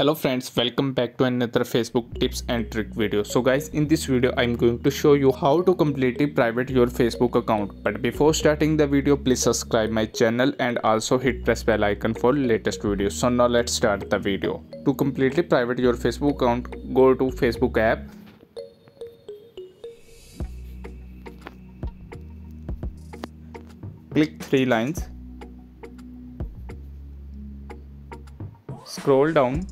Hello friends, welcome back to another Facebook tips and trick video. So guys, in this video I'm going to show you how to completely private your Facebook account. But before starting the video, please subscribe my channel and also hit press bell icon for latest videos. So now let's start the video. To completely private your Facebook account, go to Facebook app. Click three lines. Scroll down.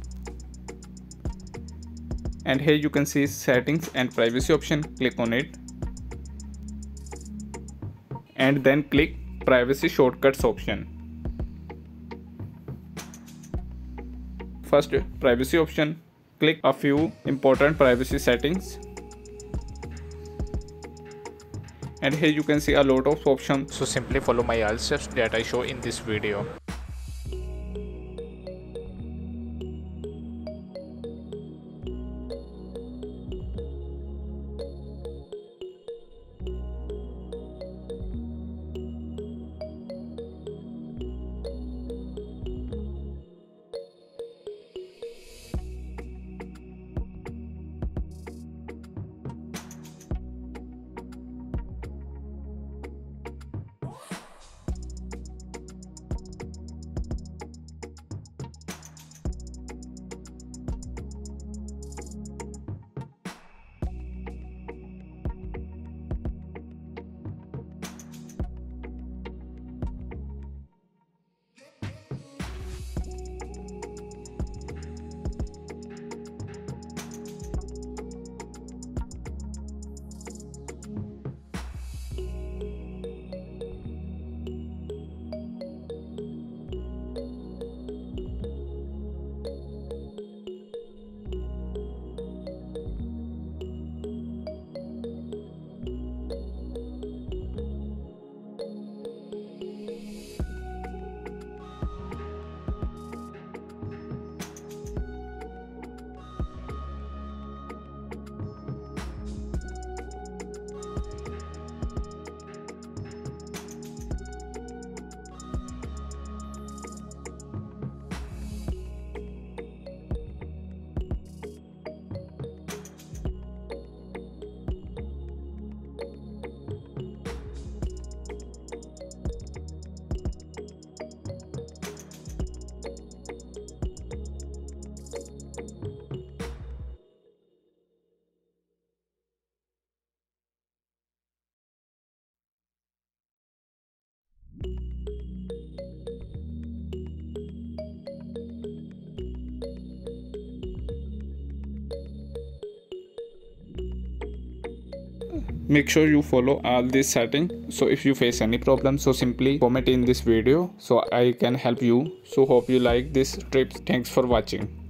And here you can see settings and privacy option. Click on it and then click privacy shortcuts option. First, privacy option, click a few important privacy settings. And here you can see a lot of options. So simply follow my all steps that I show in this video. Make sure you follow all these settings. So if you face any problem, so simply comment in this video so I can help you. So hope you like this trip. Thanks for watching.